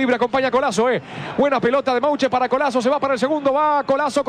Libre, acompaña a Colazo, Buena pelota de Mouche para Colazo, se va para el segundo, va Colazo.